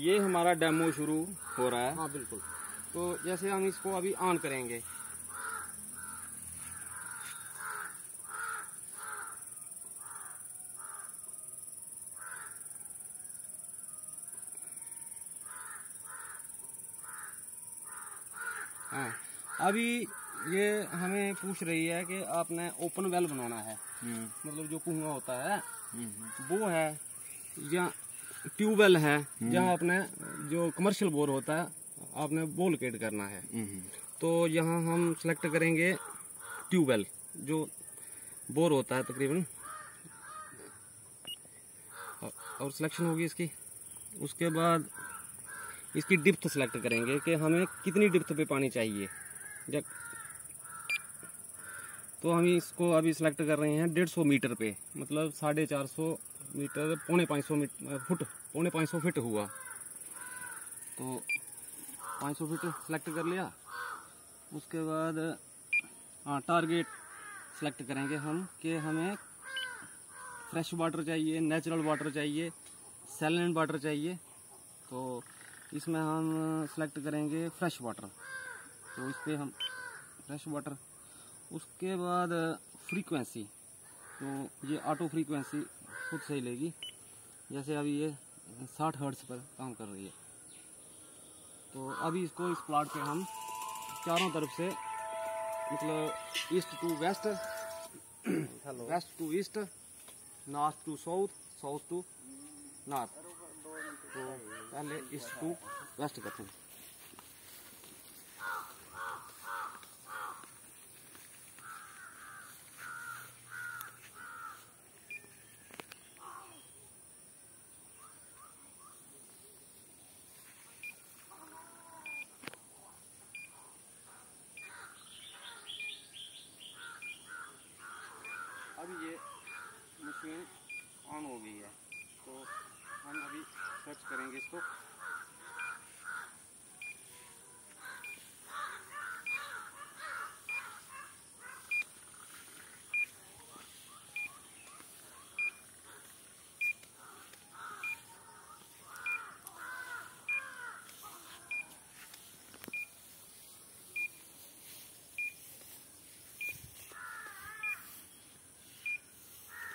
ये हमारा डेमो शुरू हो रहा है। हाँ बिल्कुल। तो जैसे हम इसको अभी ऑन करेंगे, हाँ अभी ये हमें पूछ रही है कि आपने ओपन वेल बनाना है, मतलब जो कुआं होता है वो है या ट्यूबवेल है, जहाँ आपने जो कमर्शियल बोर होता है आपने वो लोकेट करना है। तो यहाँ हम सेलेक्ट करेंगे ट्यूबवेल, जो बोर होता है तकरीबन, और सिलेक्शन होगी इसकी। उसके बाद इसकी डिप्थ सेलेक्ट करेंगे कि हमें कितनी डिप्थ पे पानी चाहिए। जब तो हम इसको अभी सेलेक्ट कर रहे हैं 150 मीटर पे, मतलब 450 मीटर, 550 फुट, 550 फिट हुआ। तो 500 फिट सेलेक्ट कर लिया। उसके बाद टारगेट सेलेक्ट करेंगे हम कि हमें फ्रेश वाटर चाहिए, नेचुरल वाटर चाहिए, सैलिनेंट वाटर चाहिए। तो इसमें हम सेलेक्ट करेंगे फ्रेश वाटर, तो इस पर हम फ्रेश वाटर। उसके बाद फ्रीक्वेंसी, तो ये ऑटो फ्रीक्वेंसी खुद सही लेगी। जैसे अभी ये 60 हर्ट्ज़ पर काम कर रही है। तो अभी इसको इस प्लाट पे हम चारों तरफ से, मतलब east to west, west to east, north to south, south to north, तो पहले ईस्ट टू वेस्ट करते हैं। अभी ये मशीन ऑन हो गई है, तो हम अभी सर्च करेंगे इसको।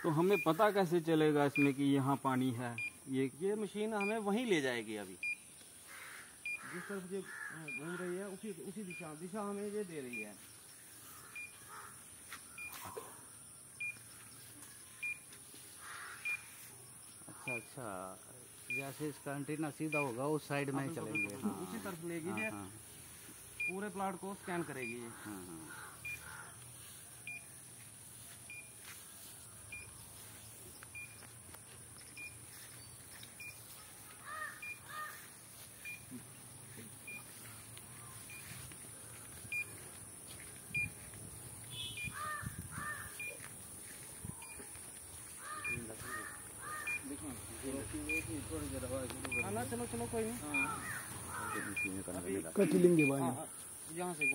तो हमें पता कैसे चलेगा इसमें कि यहाँ पानी है? ये मशीन हमें वहीं ले जाएगी। अभी जिस तरफ ये घूम रही है उसी दिशा हमें ये दे रही है। अच्छा अच्छा, जैसे इसका एंटीना सीधा होगा उस साइड में चलेंगे। हाँ, उसी तरफ लेगी ये, पूरे प्लाट को स्कैन करेगी ये। चलो चलो कोई नहीं, कट लेंगे भाई यहाँ से।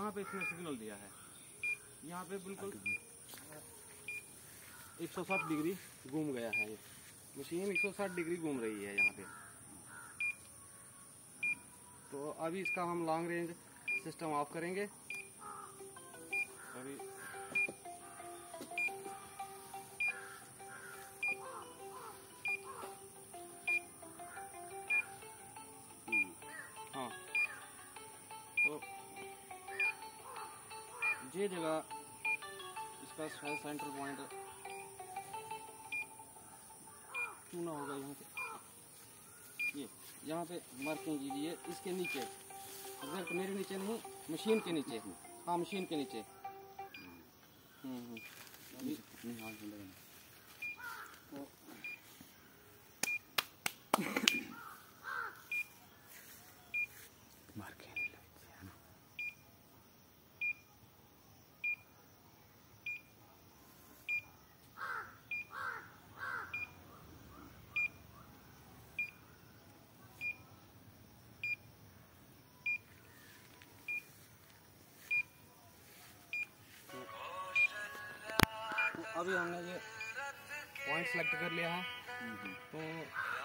यहाँ पे इसने सिग्नल दिया है, यहाँ पे बिल्कुल 160 डिग्री घूम गया है ये मशीन, 160 डिग्री घूम रही है यहाँ पे। तो अभी इसका हम लॉन्ग रेंज सिस्टम ऑफ करेंगे। अभी ये जगह इसका सेंटर पॉइंट क्यों ना होगा, यहाँ पे ये यहाँ पे मार्किंग कीजिए इसके नीचे, रिजल्ट मेरे नीचे नहीं, मशीन के नीचे। हाँ मशीन के नीचे। अभी हमने ये पॉइंट सेलेक्ट कर लिया है तो